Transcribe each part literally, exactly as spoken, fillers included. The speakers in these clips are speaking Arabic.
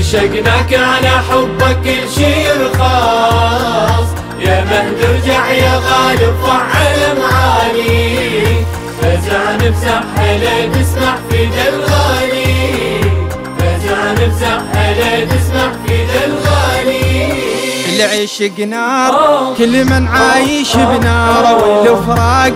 عشقناك على حبك كل شي رخاص، يا مهد ارجع يا غالب فعل معاني، فزعن بزحلة تسمح في ذا الغالي، فزعن بزحلة تسمح في ذا الغالي. العشق نار كل من عايش بناره، والفراق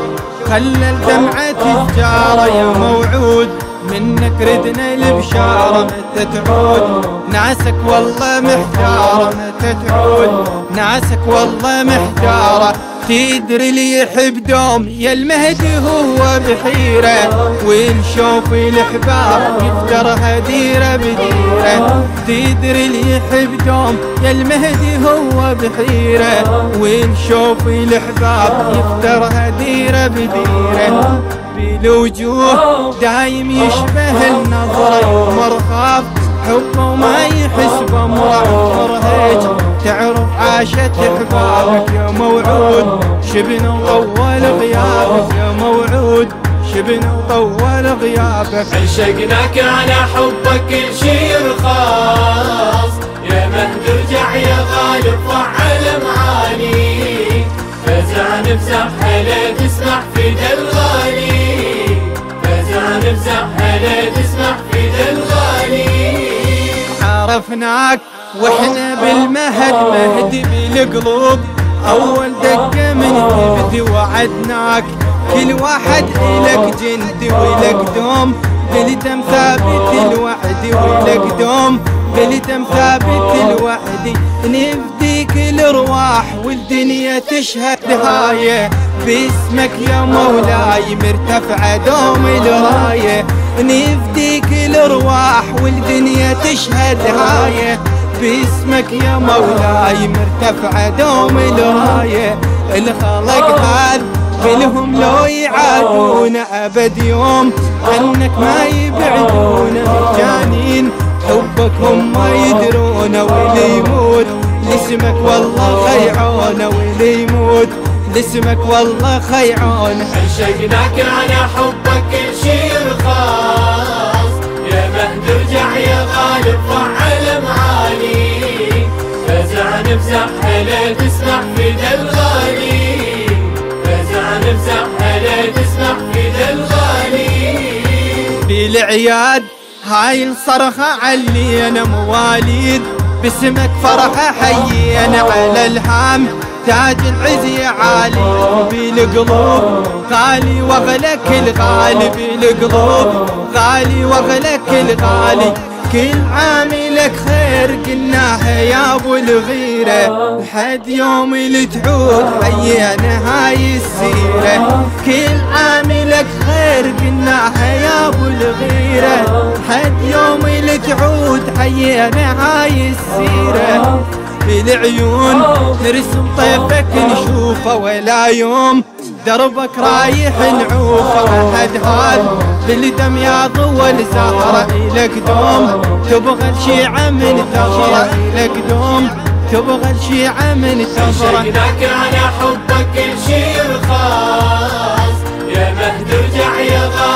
خلل دمعة تجاره، يا موعود منك ردنا البشارة متى تعود، ناسك والله محتارة متى تعود، ناسك والله محتارة. تدري اللي يحب دوم يا المهدي هو بحيرة، والشوف الحباب يفترها ديرة بديرة. تدري اللي يحب دوم يا المهدي هو بحيرة، والشوف الحباب يفترها ديرة بديرة. بالوجوه دايم يشبه النظرة، مرخاف حبه وما يحس بامره، مرهج تعرف عاشت احبابك يا موعود، شبنا وطول غيابك يا موعود، شبنا وطول غيابك. عشقناك على حبك كل شي رخاص، يا مهد ارجع يا غالب فعل معاني، فزعن بزحلة تسمح في ذا الغالي، بزحلة تسمح في ذا الغالي. عرفناك واحنا بالمهد مهدي بالقلوب، أول دقة من تبدي وعدناك، كل واحد إلك جندي ولك دوم، قلتم ثابت الوعد ولك دوم، قلتم ثابت الوعد. نفديك الأرواح والدنيا تشهد نهاية، باسمك يا مولاي مرتفعة دوم الراية. نفديك الارواح والدنيا تشهد هاية، باسمك يا مولاي مرتفعة دوم الراية. الخلق هذ بالهم لو يعادون ابد يوم، عنك ما يبعدون مجانين، حبك هم ما يدرون، واللي يموت لاسمك والله خيعون، واللي يموت لاسمك والله خيعون. عشقناك على حبك كل شي رخاص، يا مهد ارجع يا غالب فعل معاني، فزعن بزحلة تسمح في ذا الغالي، فزعن بزحلة تسمح في ذا الغالي. بالعياد هاي الصرخة علينا مواليد، باسمك فرحة حيينا على الهام، تاج العز يا عالي بالقلوب، غالي وغلك الغالي بالقلوب، غالي وغلك الغالي. كل عام لك خير قلناها يا ابو الغيرة، لحد يوم اللي تعود حيانا هاي السيرة. كل عام لك خير قلناها يا ابو الغيرة، لحد يوم اللي تعود حيانا هاي السيرة. بالعيون نرسم طيفك نشوفه، ولا يوم دربك رايح نعوفه، احد هاد بالدم يا طول زهره الك دوم، تبغى الشيعه من ثغره الك دوم، تبغى الشيعه من ثغره. عشقناك على حبك كل شي رخاص، يا مهد ارجع يا غالي